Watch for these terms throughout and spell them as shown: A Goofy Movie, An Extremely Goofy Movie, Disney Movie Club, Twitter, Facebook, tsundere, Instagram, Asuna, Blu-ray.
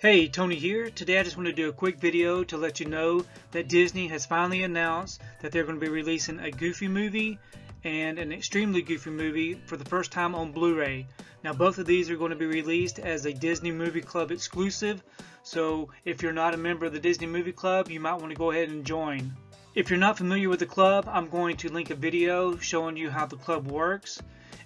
Hey, Tony here. Today I just want to do a quick video to let you know that Disney has finally announced that they're going to be releasing A Goofy Movie and An Extremely Goofy Movie for the first time on Blu-ray. Now both of these are going to be released as a Disney Movie Club exclusive, so if you're not a member of the Disney Movie Club, you might want to go ahead and join. If you're not familiar with the club, I'm going to link a video showing you how the club works,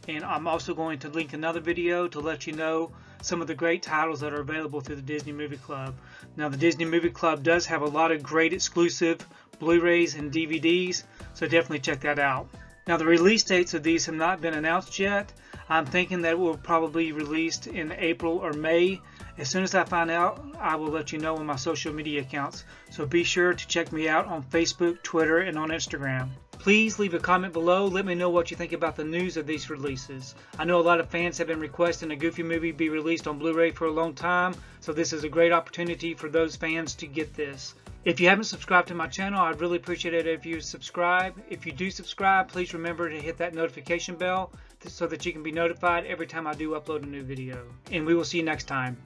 and I'm also going to link another video to let you know some of the great titles that are available through the Disney Movie Club. Now the Disney Movie Club does have a lot of great exclusive Blu-rays and DVDs, so definitely check that out. Now the release dates of these have not been announced yet. I'm thinking that it will probably be released in April or May. As soon as I find out, I will let you know on my social media accounts, so be sure to check me out on Facebook, Twitter, and on Instagram. Please leave a comment below. Let me know what you think about the news of these releases. I know a lot of fans have been requesting A Goofy Movie be released on Blu-ray for a long time, so this is a great opportunity for those fans to get this. If you haven't subscribed to my channel, I'd really appreciate it if you subscribe. If you do subscribe, please remember to hit that notification bell so that you can be notified every time I do upload a new video. And we will see you next time.